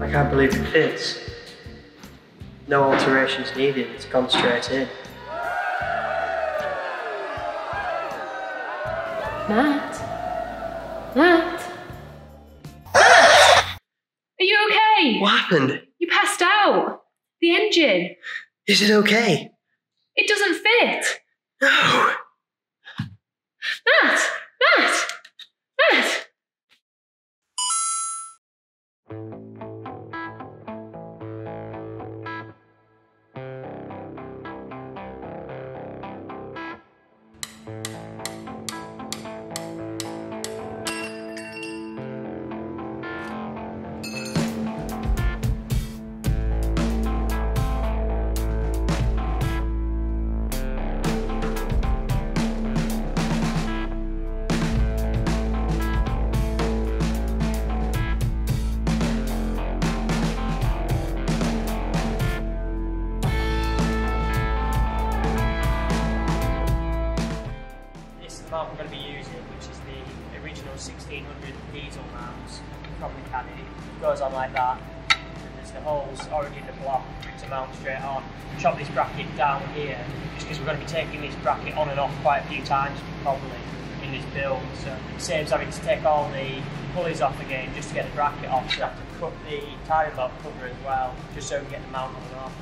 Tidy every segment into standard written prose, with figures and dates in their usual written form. I can't believe it fits. No alterations needed, it's gone straight in. Matt? Are you okay? What happened? You passed out. The engine. Is it okay? It doesn't fit. No. Matt! I'm going to be using, which is the original 1600 diesel mounts from the Caddy. It goes on like that, and there's the holes already in the block to mount straight on. Chop this bracket down here, just because we're going to be taking this bracket on and off quite a few times probably in this build, so it saves having to take all the pulleys off again just to get the bracket off. So I have to cut the tie bolt cover as well, just so we can get the mount on and off.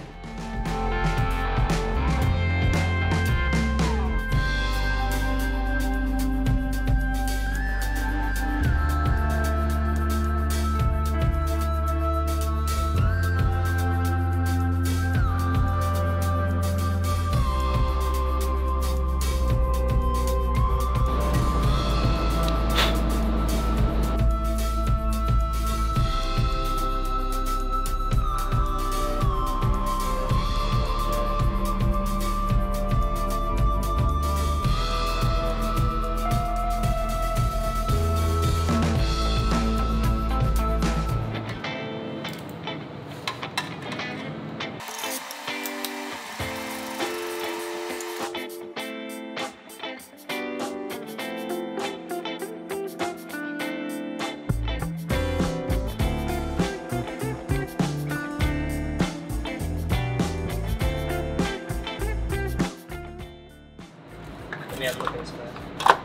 Yeah, look at this one.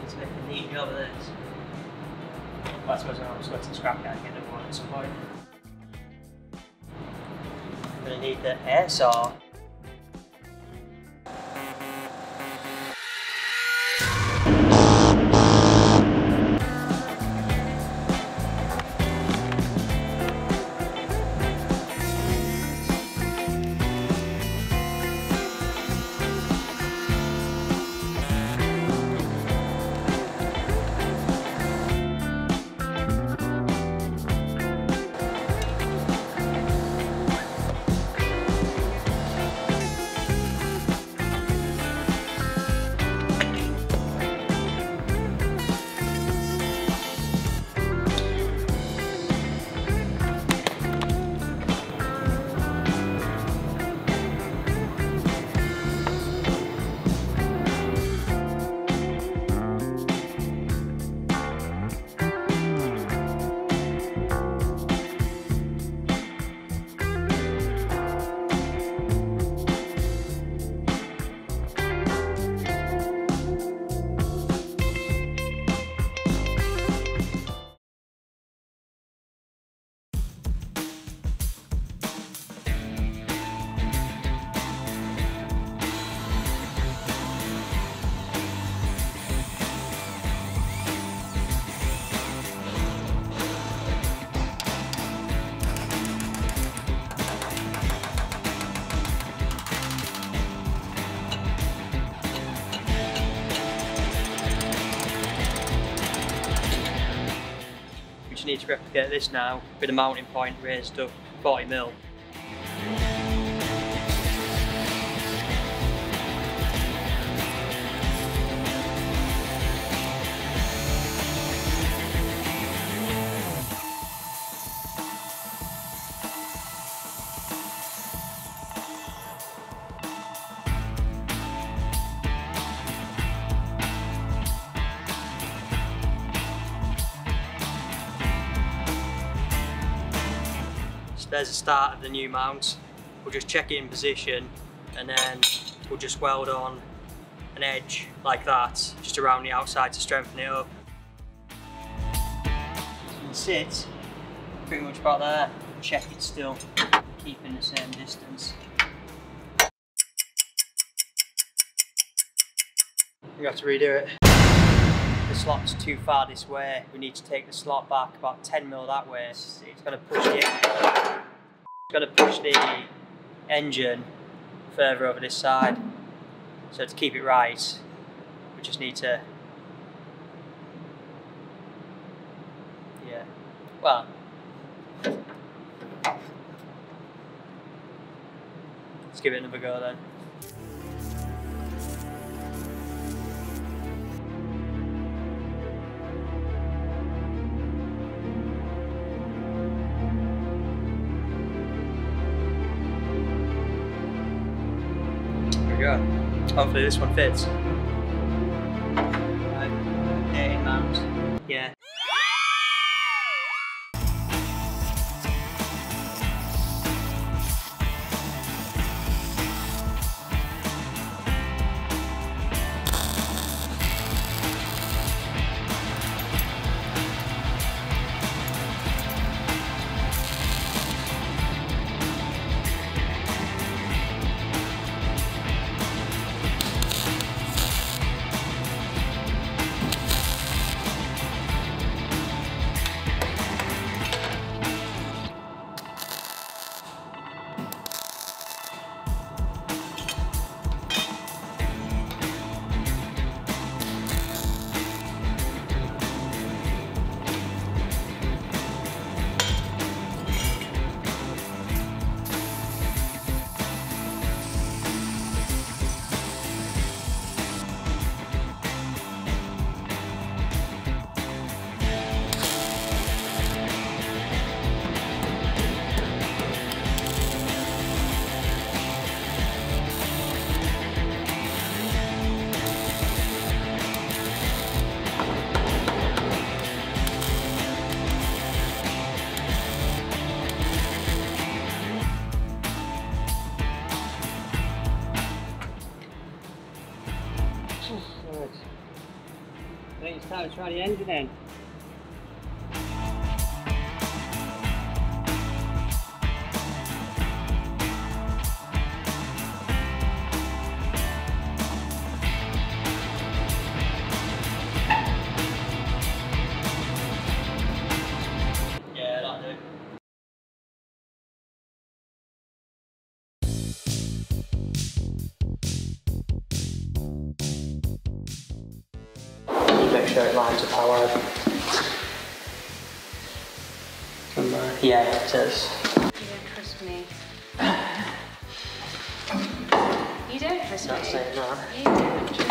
Let's make a neat job of this. Well, I suppose I'm just going to scrap that and get another one at some point. I'm going to need the air saw. Need to replicate this now with a mounting point raised up 40mm. there's the start of the new mount. We'll just check it in position and then we'll just weld on an edge like that, just around the outside to strengthen it up. And sit pretty much about there. Check it still, keeping the same distance. We have to redo it. The slot's too far this way. We need to take the slot back about 10mm that way. It's going to push the engine further over this side. So to keep it right, we just need to, yeah, well, let's give it another go then. Go. Hopefully this one fits. Right. 18 mount. Yeah. It's time to try the engine then. Yeah, that'll do it. Make sure it lines up how I... Yeah, it does. You don't trust me. You don't trust me. Not saying that. You don't trust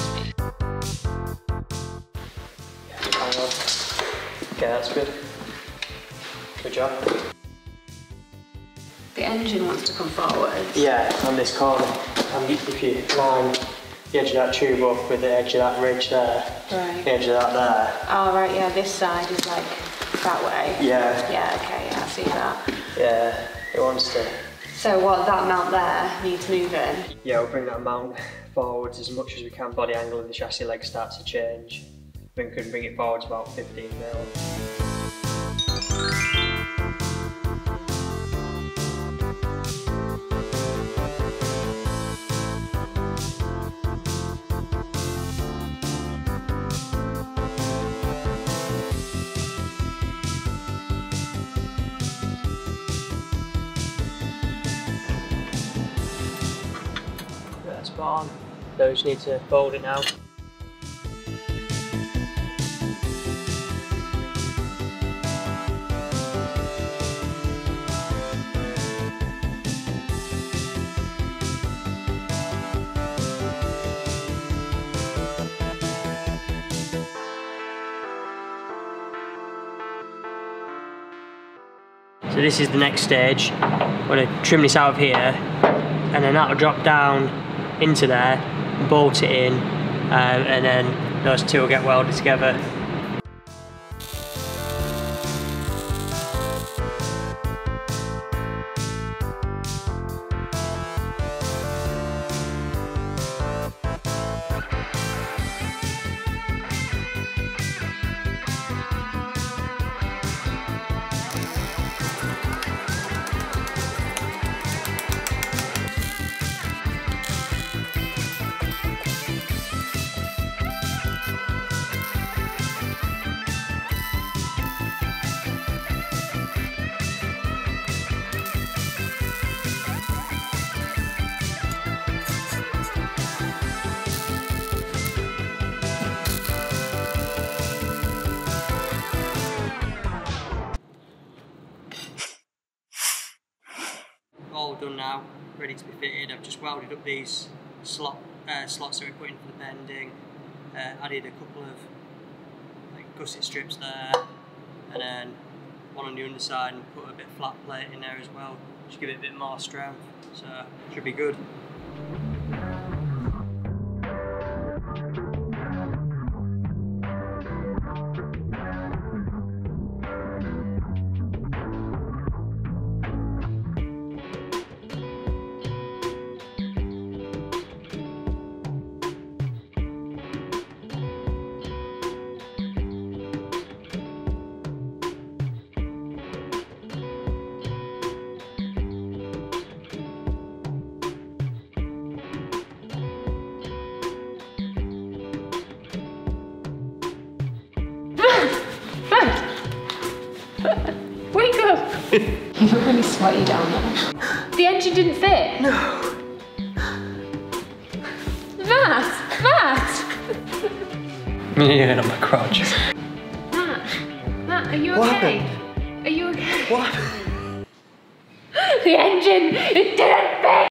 me. I wouldn't trust me. Yeah, okay, that's good. Good job. The engine wants to come forward. Yeah, on this corner. And if you line the edge of that tube up with the edge of that ridge there, right, the edge of that there. Oh right, yeah, this side is like that way. Yeah. Yeah, okay, yeah, I see that. Yeah, it wants to. So what, that mount there needs moving? Yeah, we'll bring that mount forwards as much as we can. Body angle of the chassis leg starts to change. Then we can bring it forwards about 15mm. On. So we just need to fold it now. So this is the next stage. I'm going to trim this out of here and then that will drop down into there, bolt it in, and then those two will get welded together. done now, ready to be fitted. I've just welded up these slots that we put in for the bending, added a couple of gusset strips there, and then one on the underside, and put a bit of flat plate in there as well, to give it a bit more strength, so it should be good. Wake up! You look really sweaty down there. The engine didn't fit? No. That! Yeah, on my crotch. That, are you okay? What? Are you okay? What? The engine, it didn't fit!